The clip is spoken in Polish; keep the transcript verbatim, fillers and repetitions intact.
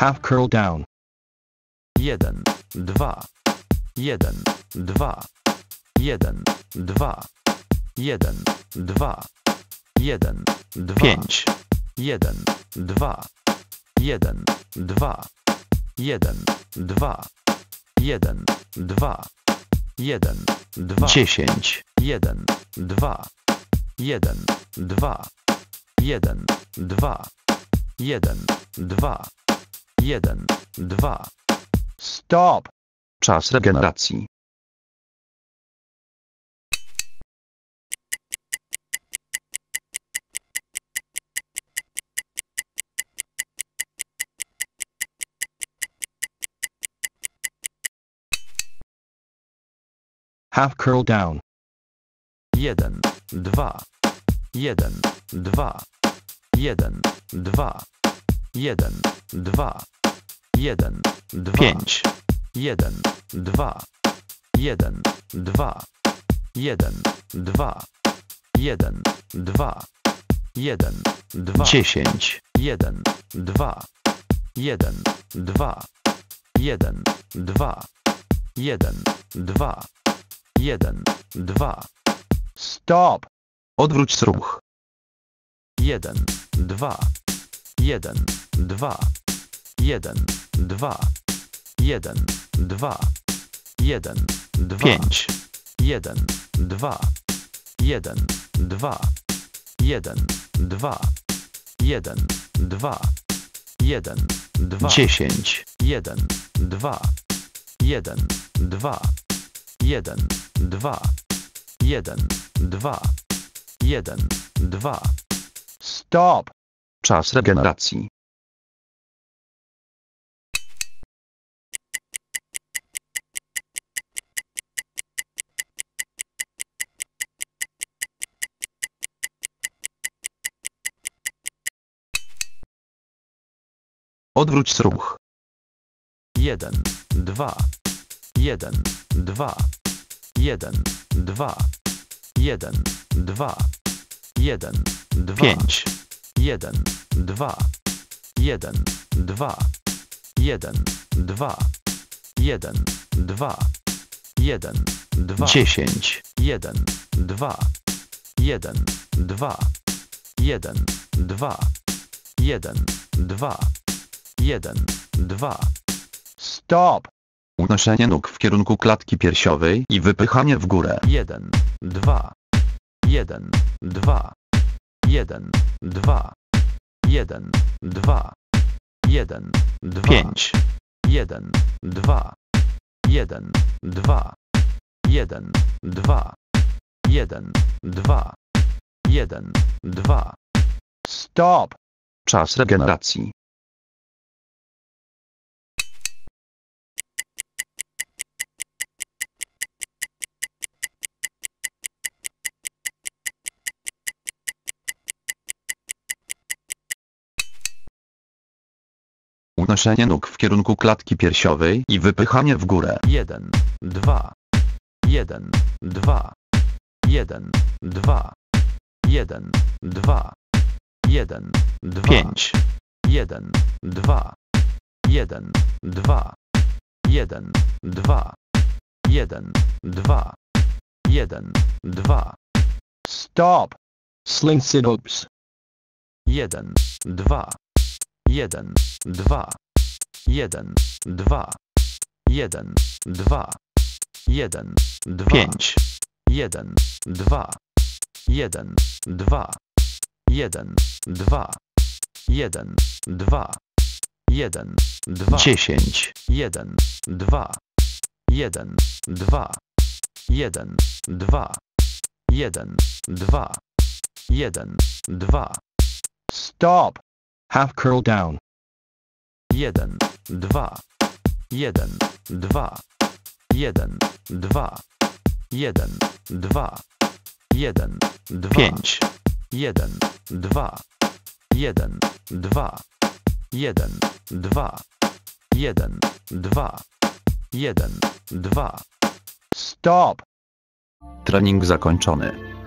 half curl down. Jeden, dwa, jeden, dwa, jeden, dwa, jeden, dwa, jeden, dwa, pięć, jeden, dwa, jeden, dwa, jeden, dwa, jeden, dwa, jeden, dwa, dziesięć, jeden, dwa, jeden, dwa, jeden, dwa, jeden, dwa, jeden, dwa. Stop. Czas regeneracji. Half curl down. Jeden, dwa, jeden, dwa, jeden, dwa, jeden, dwa, jeden, dwa, pięć, jeden, dwa, jeden, dwa, jeden, dwa, jeden, dwa, jeden, dwa, dziesięć, jeden, dwa, jeden, dwa, jeden, dwa, jeden, dwa, jeden, dwa. Stop. Odwróć ruch. Jeden, dwa, jeden, dwa, jeden, dwa, jeden, dwa, jeden, dwa, pięć, jeden, dwa, jeden, dwa, jeden, dwa, jeden, dwa, jeden, dwa, dziesięć, jeden, dwa, jeden, dwa, jeden, dwa, jeden, dwa, jeden, dwa. Stop. Czas regeneracji. Odwróć ruch. Jeden, dwa, jeden, dwa, jeden, dwa, jeden, dwa, jeden, dwa, pięć, jeden, dwa, jeden, dwa, jeden, dwa, jeden, dwa, jeden, dwa, dziesięć, jeden, dwa, jeden, dwa, jeden, dwa, jeden, dwa, jeden, dwa. Stop. Unoszenie nóg w kierunku klatki piersiowej i wypychanie w górę. jeden, dwa, jeden, dwa, jeden, dwa, jeden, dwa, jeden, dwa, pięć, jeden, dwa, jeden, dwa, jeden, dwa, jeden, dwa, jeden, dwa. Stop. Czas regeneracji. Unoszenie nóg w kierunku klatki piersiowej i wypychanie w górę. jeden, dwa, jeden, dwa, jeden, dwa, jeden, dwa, jeden, dwa, pięć, jeden, dwa, jeden, dwa, jeden, dwa, jeden, dwa, jeden, dwa. Stop. Slingsy doops. jeden, dwa, jeden, dwa, jeden, dwa, jeden, dwa, jeden, dwa, pięć, jeden, dwa, jeden, dwa, jeden, dwa, jeden, dwa, jeden, dwa, dziesięć, jeden, dwa, jeden, dwa, jeden, dwa, jeden, dwa, jeden, dwa. Stop. Half curl down. jeden, dwa, jeden, dwa, jeden, dwa, jeden, dwa, jeden, dwa, pięć, jeden, dwa, jeden, dwa, jeden, dwa, jeden, dwa, jeden, dwa. Stop. Trening zakończony.